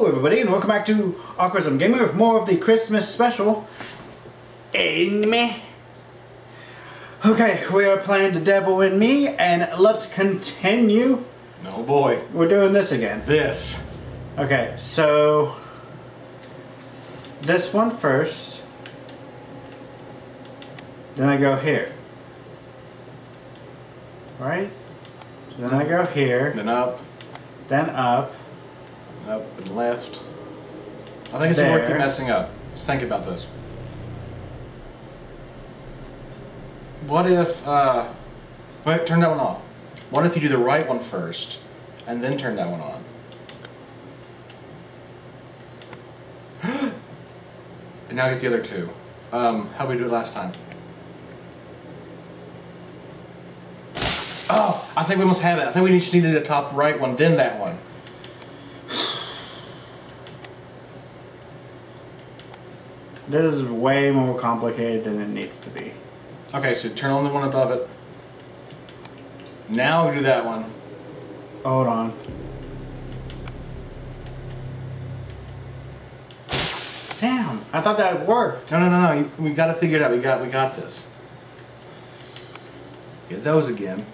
Hello everybody, and welcome back to Awkwardism Gaming with more of the Christmas special. In me. Okay, we are playing The Devil in Me, and let's continue. Oh boy. We're doing this again. This. Okay, so this one first. Then I go here. Right? So then I go here. Then up. Then up. Up and left. I think it's the one I keep messing up. Just think about this. What if, wait, turn that one off. What if you do the right one first, and then turn that one on? And now get the other two. How did we do it last time? Oh, I think we almost had it. I think we just needed the top right one, then that one. This is way more complicated than it needs to be. Okay, so turn on the one above it. Now we do that one. Hold on. Damn, I thought that worked. No. We got to figure it out. We got this. Get those again.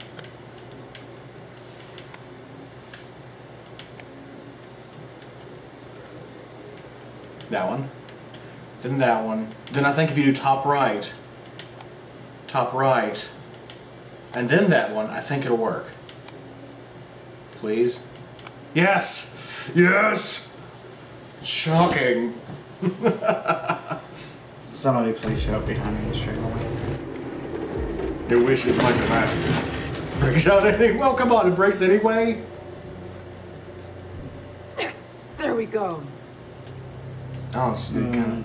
That one. Then that one. Then I think if you do top right, and then that one, I think it'll work. Please? Yes! Yes! Shocking. Somebody please show up behind me straight away. Your wish is like a map. Breaks out anyway. Well, come on, it breaks anyway. Yes! There we go. Oh, so they kind of...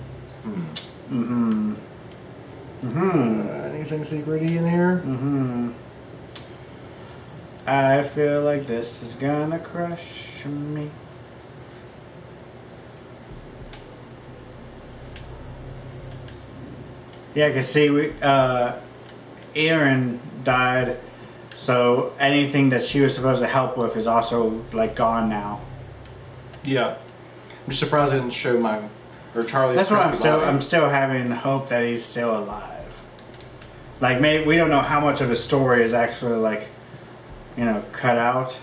anything secrety in here? I feel like this is gonna crush me. Yeah, I can see we, Erin died, so anything that she was supposed to help with is also, like, gone now. Yeah. I'm surprised I didn't show my... Or Charlie's. That's what I'm still having hope that he's still alive. Like, maybe we don't know how much of his story is actually, like, you know, cut out.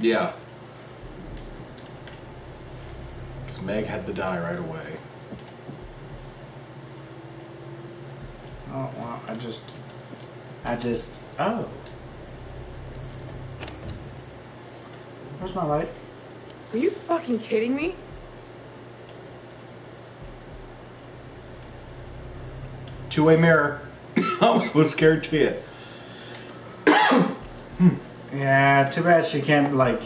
Yeah. Because Meg had to die right away. Oh well, I just oh. Where's my light? Are you fucking kidding me? Two-way mirror. I was scared to you. Yeah, too bad she can't, like,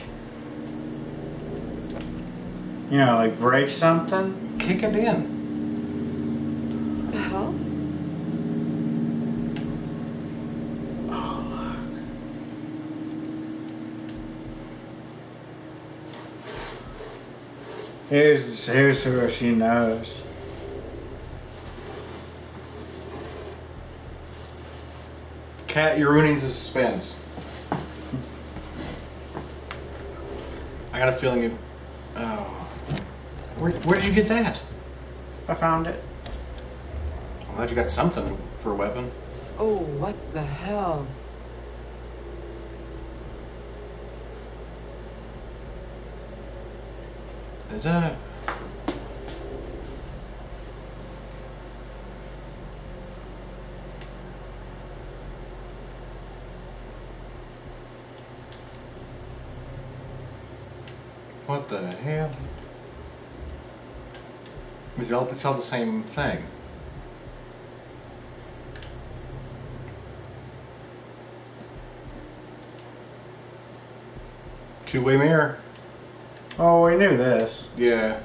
you know, like, break something. Kick it in. What the hell? Oh, look. Here's who she knows. Cat, you're ruining the suspense. I got a feeling you... Oh. Where did you get that? I found it. I'm glad you got something for a weapon. Oh, what the hell? Is that... What the hell? It's all the same thing. Two-way mirror. Oh, we knew this. Yeah.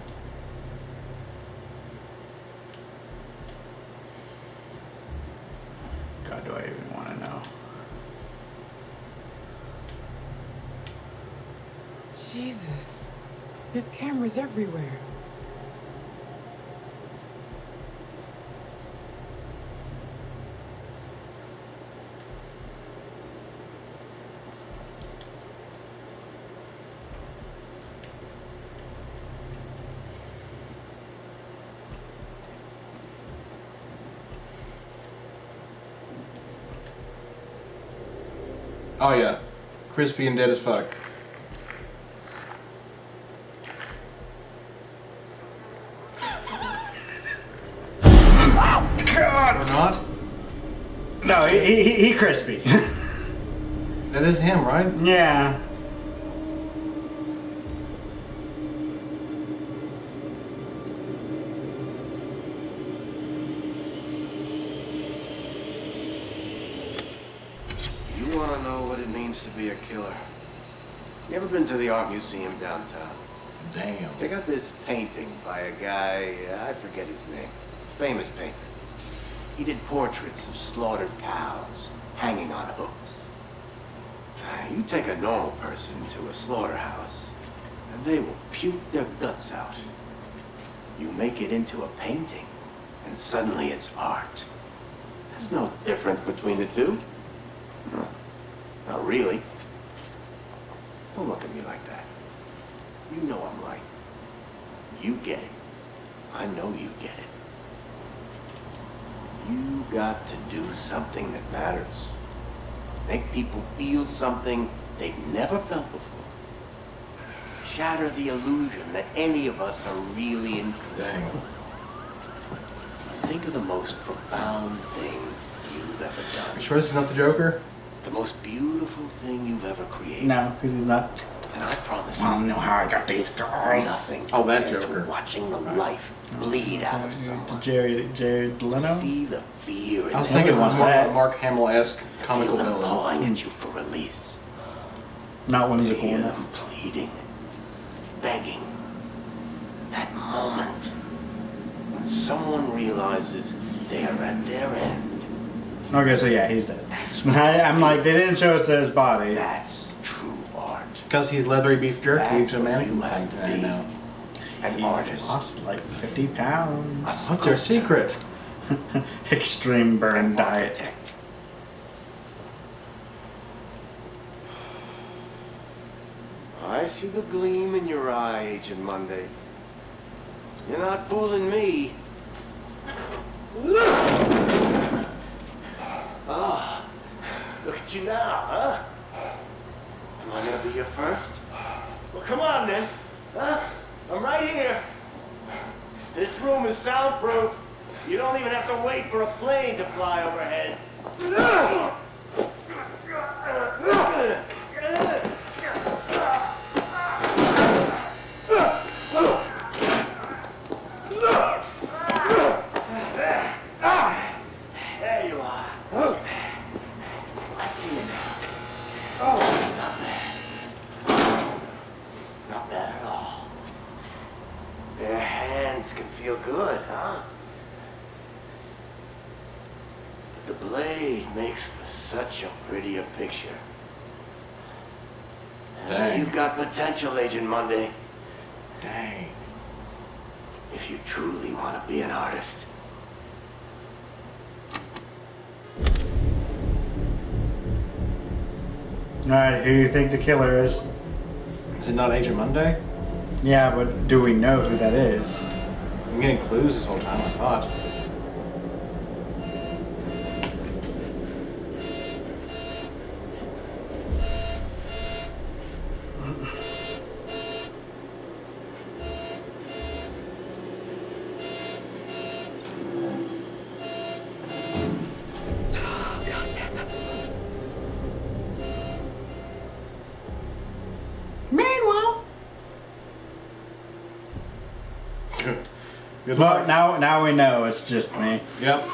God, do I even want to know? Jesus. There's cameras everywhere. Oh yeah, crispy and dead as fuck. Oh God! Or not? No, he crispy. That is him, right? Yeah. To be a killer. You ever been to the art museum downtown? Damn. They got this painting by a guy, I forget his name. Famous painter. He did portraits of slaughtered cows hanging on hooks. You take a normal person to a slaughterhouse and they will puke their guts out. You make it into a painting and suddenly it's art. There's no difference between the two. No. Not really. Don't look at me like that. You know I'm right. You get it. I know you get it. You got to do something that matters. Make people feel something they've never felt before. Shatter the illusion that any of us are really in control. Think of the most profound thing you've ever done. Are you sure this is not the Joker? The most beautiful thing you've ever created. No, because he's not. And I promise you, I don't know how I got these scars. Nothing. Oh, that Joker. Watching the life bleed out of someone. Jared Leno. See the fear. I was thinking one more Mark Hamill-esque comical villain. Clawing at you for release. Not when he's a corner. Them pleading, begging. That moment when someone realizes they are at their end. Okay, so yeah, he's dead. I'm like, they didn't show us his body. That's true art. Because he's leathery beef jerky. He's a mannequin thing right now. An artist. Lost like 50 pounds. What's their secret? Extreme burn diet. I see the gleam in your eye, Agent Monday. You're not fooling me. Look! Ah, oh, look at you now, huh? Am I gonna be your first? Well, come on then, huh? I'm right here. This room is soundproof. You don't even have to wait for a plane to fly overhead. Picture. Dang. You've got potential, Agent Monday. Dang. If you truly want to be an artist. Alright, who do you think the killer is? Is it not Agent Monday? Yeah, but do we know who that is? I'm getting clues this whole time, I thought. But now we know it's just me. Yep.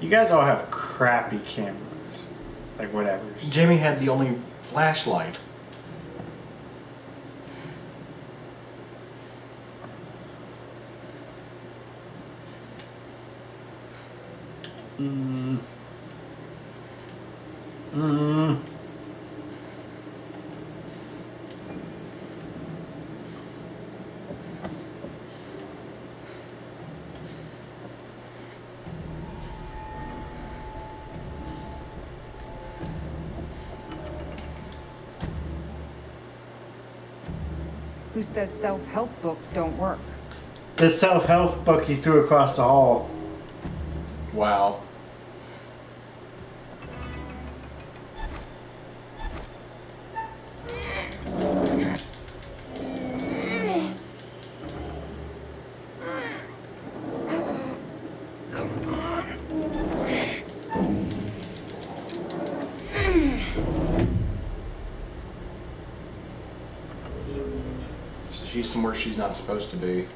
You guys all have crappy cameras. Like, whatever. Jimmy had the only flashlight. who says self-help books don't work. This self-help book he threw across the hall. Wow. So she's somewhere she's not supposed to be.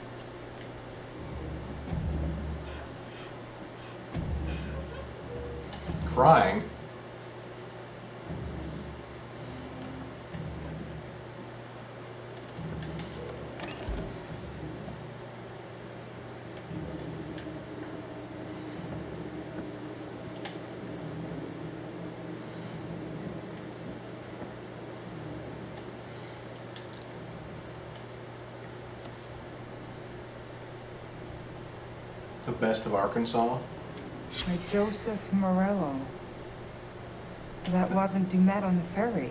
Crying. The Best of Arkansas? By Joseph Morello. That wasn't Dumet on the ferry.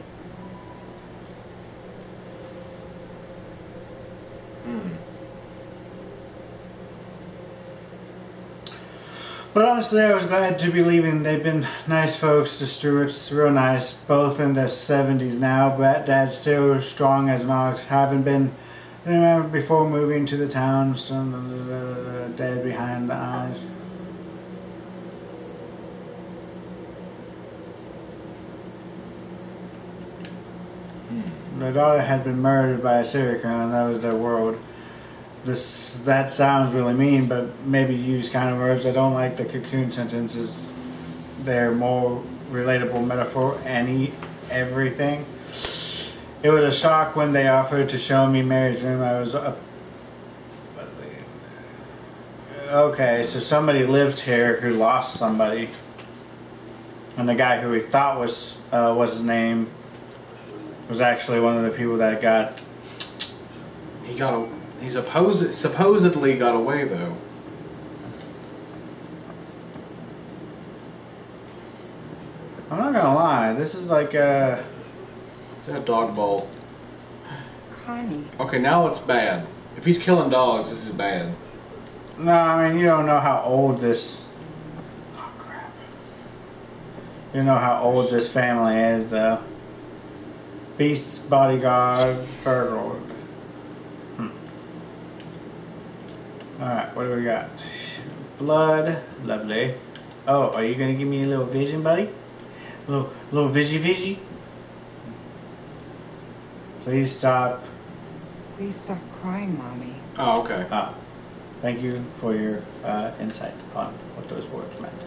Hmm. But honestly, I was glad to be leaving. They've been nice folks, the Stewarts, real nice. Both in their 70s now, but Dad's still strong as an ox. Haven't been, you know, before moving to the town, some Dad behind the eyes. Their daughter had been murdered by a serial killer, and that was their world. This, that sounds really mean, but maybe use kind of words. I don't like the cocoon sentences. They're more relatable metaphor, any, everything. It was a shock when they offered to show me Mary's room. I was okay, so somebody lived here who lost somebody. And the guy who he thought was his name was actually one of the people that got... He supposedly got away, though. I'm not gonna lie, this is like a... Is that a dog bowl? Connie. Okay, now it's bad. If he's killing dogs, this is bad. No, I mean, you don't know how old this... Oh, crap. You don't know how old this family is, though. Beast's bodyguard, burgled. Alright, what do we got? Blood, lovely. Oh, are you gonna give me a little vision, buddy? A little vigi-vigi? Please stop. Please stop crying, Mommy. Oh, okay. Ah, thank you for your insight on what those words meant.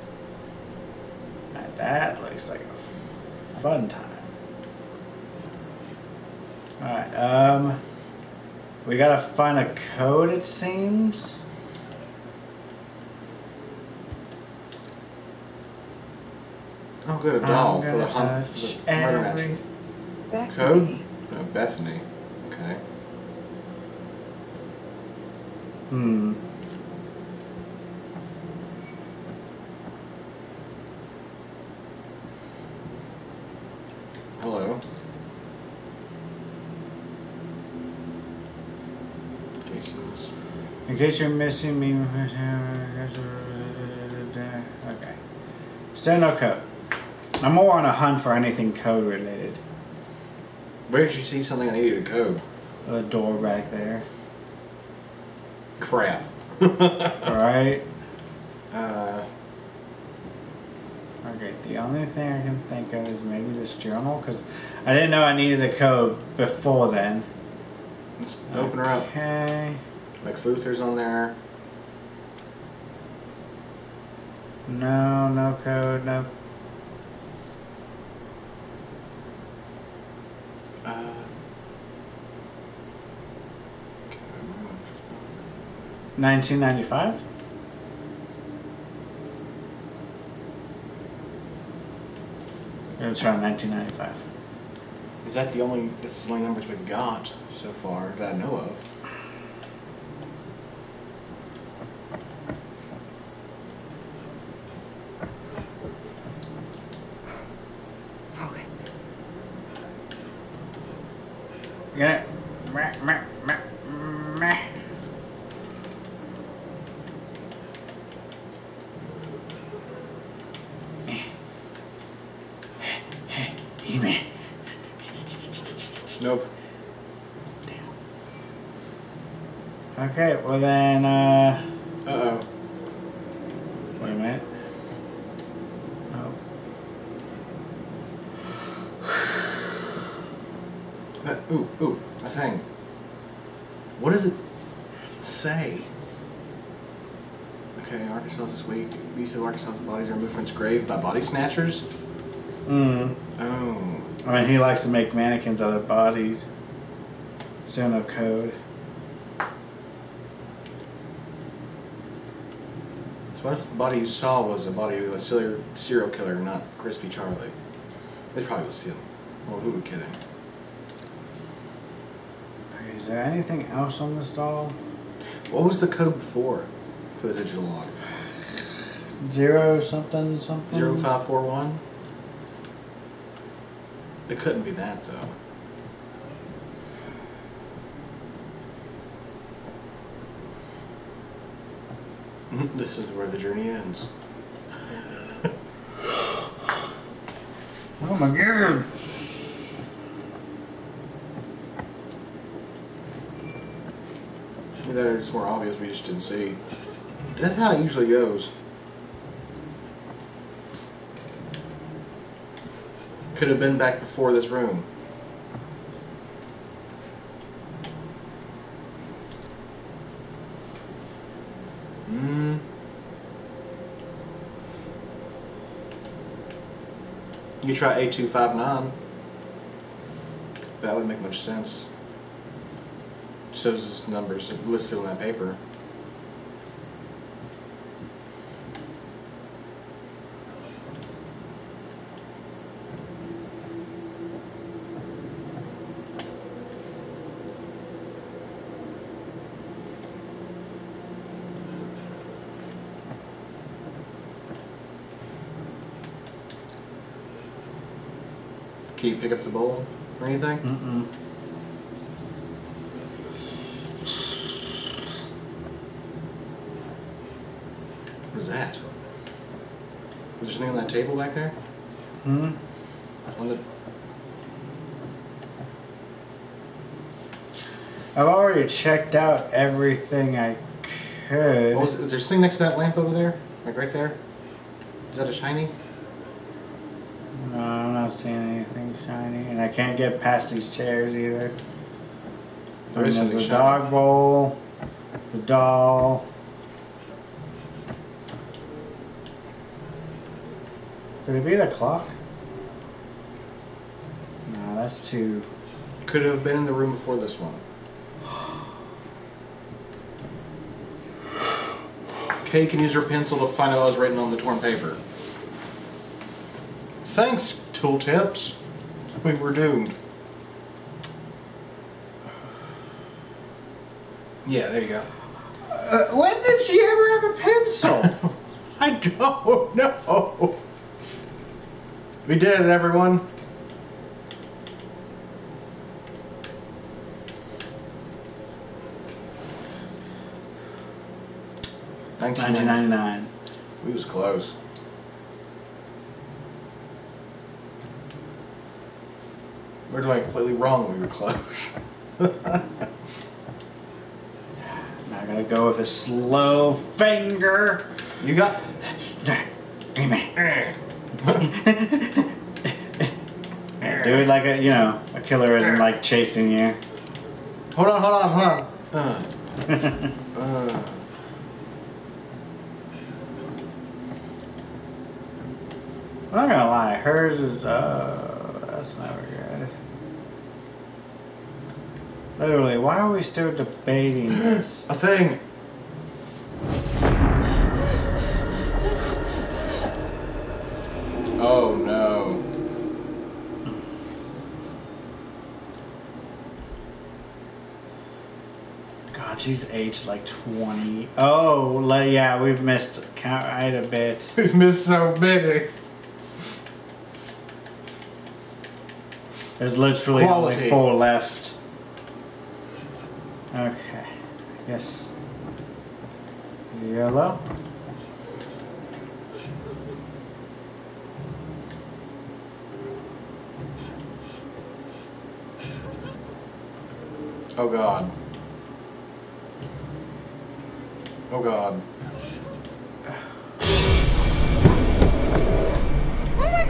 Now that looks like a fun time. Alright, we gotta find a code, it seems. Oh, good, a doll for the hunt. Bethany. Code? No, Bethany. Okay. Hmm. Hello. In case you're missing me, okay. Still no code. I'm more on a hunt for anything code related. Where did you see something I needed a code? The door back there. Crap. Alright. Okay, the only thing I can think of is maybe this journal, because I didn't know I needed a code before then. Let's open her up. Okay. Lex Luthor's on there. No, no code, no. Okay. 1995? Let's try 1995. Is that the only? That's the only numbers we've got so far that I know of. Focus. Yeah. Nope. Damn. Okay, well then, Uh-oh. Wait a minute. Oh. Ooh, a thing. What does it say? Okay, Arkansas this week. These of Arkansas's bodies are moved from its grave by body snatchers. Mm. Oh. I mean, he likes to make mannequins out of bodies. Zone of code. So what if the body you saw was a body of a serial killer, not Crispy Charlie? It probably was him. Well, who were we kidding? Okay, is there anything else on this doll? What was the code before? For the digital log. 0 something something? 0541? It couldn't be that though. This is where the journey ends. Oh my god! Either it's more obvious we just didn't see. That's how it usually goes. Could have been back before this room. Mm. You try A259. That wouldn't make much sense. Shows us numbers listed on that paper. Can you pick up the bowl or anything? Mm-mm. What is that? Was there something on that table back there? Mm-hmm. On the... I've already checked out everything I could. Oh, is there something next to that lamp over there? Like right there? Is that a shiny? No, I'm not seeing anything shiny, and I can't get past these chairs either. There's the dog bowl, the doll, could it be the clock? No, that's too... Could have been in the room before this one. Kay can use her pencil to find out what was written on the torn paper. Thanks, tooltips. We were doomed. Yeah, there you go. When did she ever have a pencil? I don't know. We did it, everyone. $19.99. We was close. Or do I completely wrong? We were close. Not gonna go with a slow finger. You got. Dude, like a a killer isn't like chasing you. Hold on. I'm not gonna lie. Hers is that's never good. Literally, why are we still debating this? A thing! Oh no. God, she's aged like 20. Oh, yeah, we've missed quite a bit. We've missed so many. There's literally only 4 left. Okay. Yes. Yellow. Oh god. Oh god. Oh my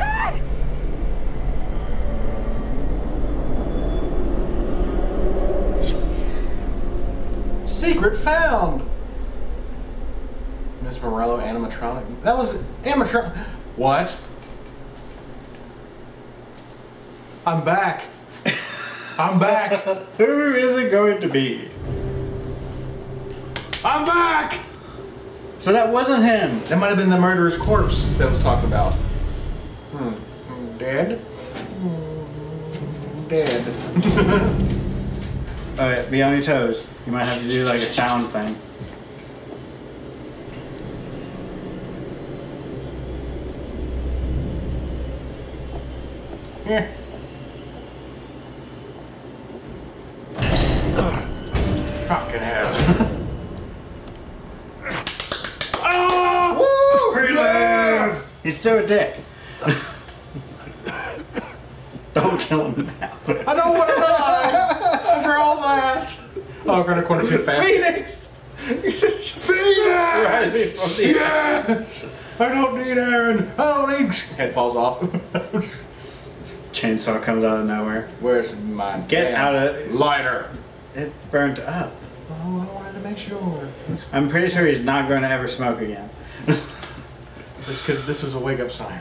god! Secret found! Miss Morello animatronic. That was animatronic. What? I'm back. I'm back. Who is it going to be? I'm back! So that wasn't him. That might have been the murderer's corpse that was talked about. Hmm. Dead? Dead. Alright, be on your toes. You might have to do like a sound thing. Yeah. Fucking hell. Oh! Woo! He lives! He's still a dick. Don't kill him now. I don't want to die! After all that! Oh, I'm going to corner too fast. Phoenix! Phoenix! Yes! Yes! I don't need Aaron! I don't need... Head falls off. Chainsaw comes out of nowhere. Where's my get out of lighter? It burnt up. Oh, I wanted to make sure. I'm pretty sure he's not going to ever smoke again. This was a wake up sign.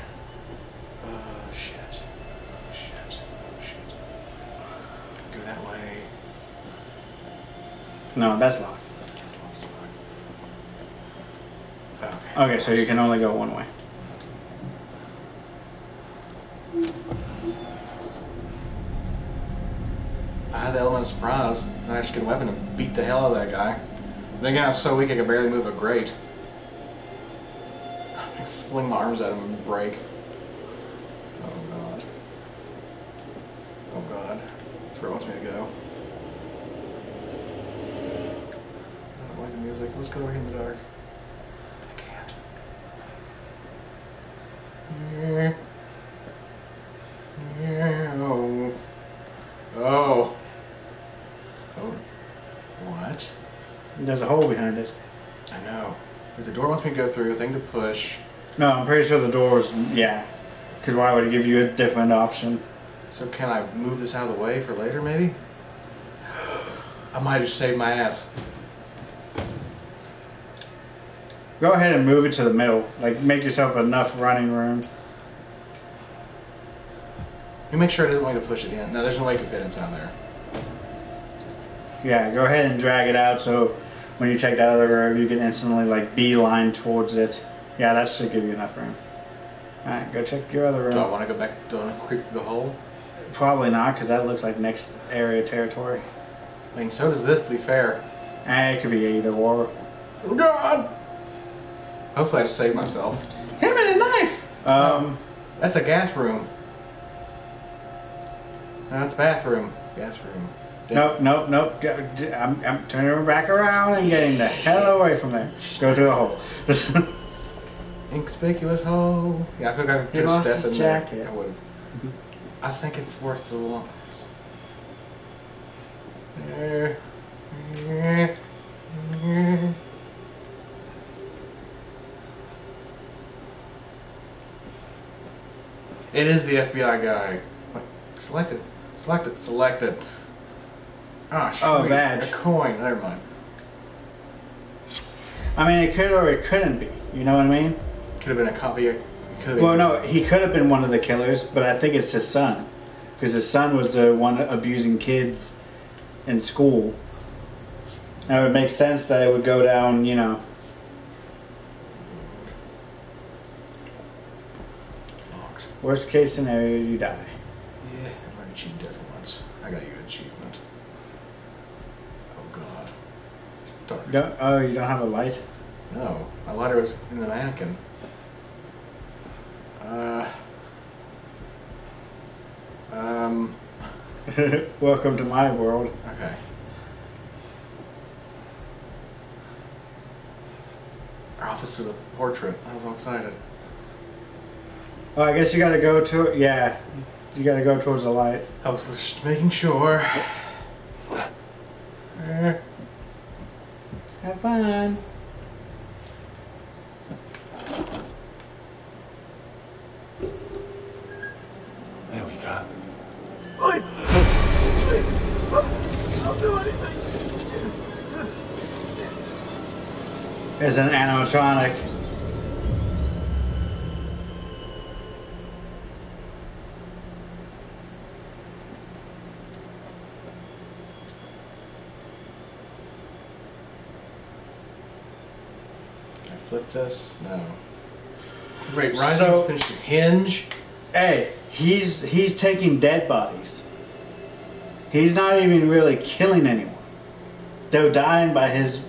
Oh shit! Oh shit! Oh shit! Go that way. No, that's locked. That's locked. It's locked. Okay. Okay, so you can only go one way. I had the element of surprise, and I just get a weapon and beat the hell out of that guy. Then again, I was so weak I could barely move a grate. I could fling my arms at him and break. Oh god. Oh god. That's where it wants me to go. I don't like the music. Let's go over here in the dark. I can't. Oh. Oh. Oh. What? There's a hole behind it. I know. Because the door wants me to go through, a thing to push. No, I'm pretty sure the door's... Yeah. Because why would it give you a different option? So can I move this out of the way for later, maybe? I might have saved my ass. Go ahead and move it to the middle. Like, make yourself enough running room. You make sure it doesn't want you to push it in. No, there's no way it can fit inside there. Yeah, go ahead and drag it out so when you check that other room, you can instantly like beeline towards it. Yeah, that should give you enough room. Alright, go check your other room. Do I want to go back? Do I want to creep through the hole? Probably not, because that looks like next area territory. I mean, so does this, to be fair. And it could be either or. Oh, God! Hopefully I just saved myself. Him and a knife! No, that's a gas room. No, it's bathroom. Gas room. Nope, nope, nope. I'm turning her back around and getting the hell away from there. Go through the hole. Inconspicuous hole. Yeah, I feel like I could just step in there. I would. I think it's worth the loss. It is the FBI guy. Select it. Select it, select it. Oh, shit. Oh, badge. A coin, never mind. I mean, it could or it couldn't be. You know what I mean? Could have been a copy. It could have been. Well, no, he could have been one of the killers, but I think it's his son. Because his son was the one abusing kids in school. And it would make sense that it would go down, you know. Locked. Worst case scenario, you die. Yeah, I've already cheated death once. I got you an achievement. Oh god. It's dark. Oh, you don't have a light? No. My lighter was in the mannequin. Welcome to my world. Okay. Oh, this is a portrait. I was all excited. Oh, I guess you gotta go to it. Yeah. You gotta go towards the light. I was just making sure. Have fun. There we go. Please! Please! I'll do anything! There's an animatronic. This? No. Wait, Ryan, so, you finished the hinge? Hey, he's taking dead bodies. He's not even really killing anyone. They're dying by his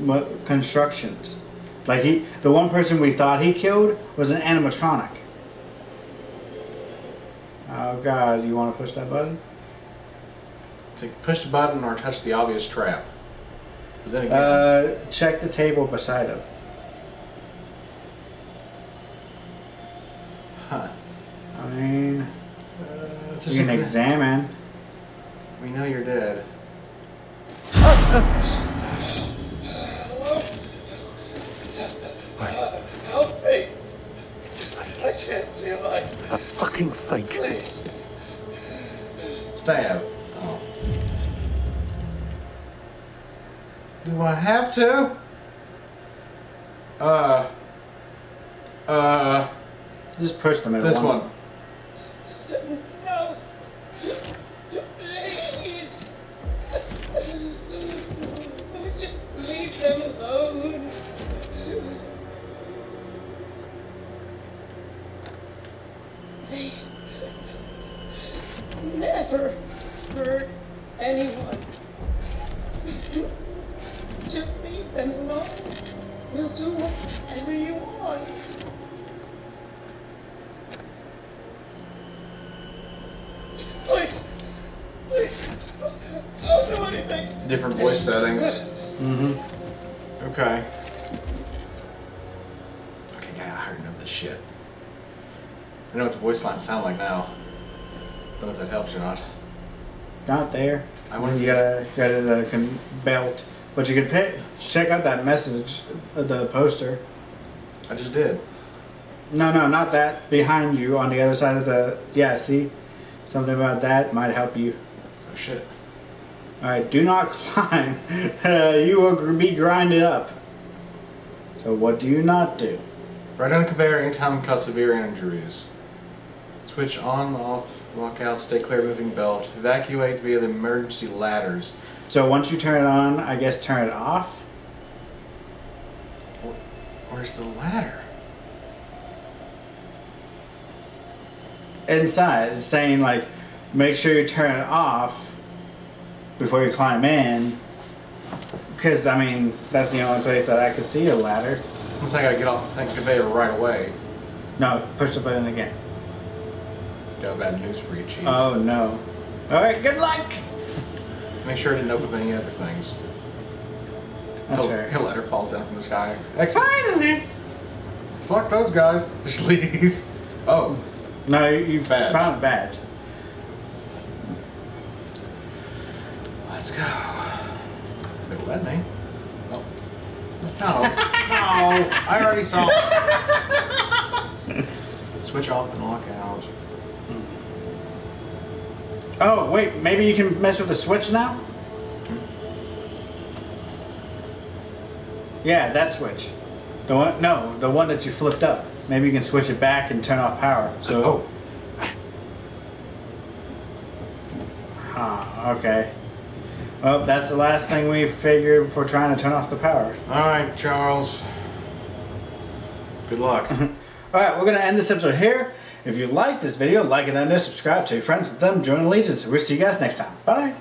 constructions. Like the one person we thought he killed was an animatronic. Oh God, you want to push that button? To push the button or touch the obvious trap. But then again, check the table beside him. I mean, you can examine. We know you're dead. Help me! I can't see a light. A fucking fake. Please. Stay out. Oh. Do I have to? Just push them. This one. No. Please. Just leave them alone. They never hurt anyone. Just leave them alone. We'll do whatever you want. Different voice settings. Mm-hmm. Okay. Okay, God, I already know this shit. I know what the voice lines sound like now. I don't know if that helps or not. Not there. I wonder if you gotta belt. But you could check out that message, the poster. I just did. No, no, not that. Behind you, on the other side of the... Yeah, see? Something about that might help you. Oh, shit. Alright, do not climb. You will be grinded up. So what do you not do? Right on conveyor anytime cause severe injuries. Switch on, off, walk out, stay clear of moving belt. Evacuate via the emergency ladders. So once you turn it on, I guess turn it off? Where's the ladder? Inside. It's saying like, make sure you turn it off before you climb in, because I mean that's the only place that I could see a ladder. Unless I gotta get off the conveyor right away. No, push the button again. No bad news for you, Chief. Oh no! All right, good luck. Make sure it didn't open any other things. That's fair. A ladder falls down from the sky. Excellent. Finally. Fuck those guys. Just leave. Oh. No, you found a badge. Let's go. It'll let me. Oh. No. No. I already saw it. Switch off and lock out. Oh, wait. Maybe you can mess with the switch now? Yeah, that switch. The one, no, the one that you flipped up. Maybe you can switch it back and turn off power. So. Oh. Huh, okay. Oh, that's the last thing we figured before trying to turn off the power. Alright, Charles. Good luck. Alright, we're going to end this episode here. If you liked this video, like it under, subscribe, tell your friends with them, join Allegiance. We'll see you guys next time. Bye!